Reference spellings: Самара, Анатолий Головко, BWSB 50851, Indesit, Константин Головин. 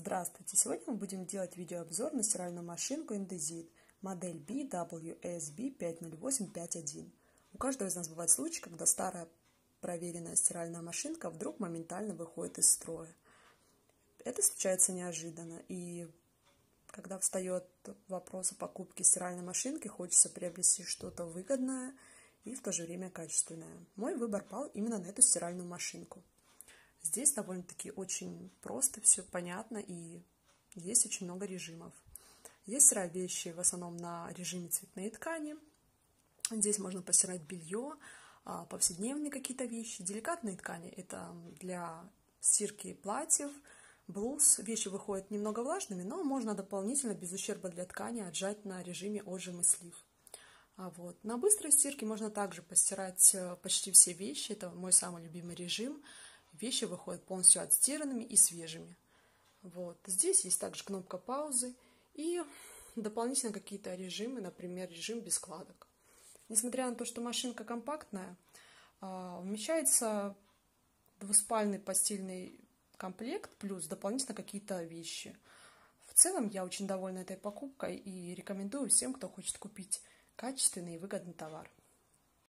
Здравствуйте! Сегодня мы будем делать видеообзор на стиральную машинку Indesit, модель BWSB 50851. У каждого из нас бывает случай, когда старая проверенная стиральная машинка вдруг моментально выходит из строя. Это случается неожиданно, и когда встает вопрос о покупке стиральной машинки, хочется приобрести что-то выгодное и в то же время качественное. Мой выбор пал именно на эту стиральную машинку. Здесь довольно-таки очень просто, все понятно, и есть очень много режимов. Здесь стираю вещи в основном на режиме цветные ткани. Здесь можно постирать белье, повседневные какие-то вещи. Деликатные ткани — это для стирки платьев, блуз. Вещи выходят немного влажными, но можно дополнительно, без ущерба для ткани, отжать на режиме отжим и слив. Вот. На быстрой стирке можно также постирать почти все вещи. Это мой самый любимый режим. Вещи выходят полностью отстиранными и свежими. Вот. Здесь есть также кнопка паузы и дополнительно какие-то режимы, например, режим без складок. Несмотря на то, что машинка компактная, вмещается двуспальный постельный комплект плюс дополнительно какие-то вещи. В целом я очень довольна этой покупкой и рекомендую всем, кто хочет купить качественный и выгодный товар.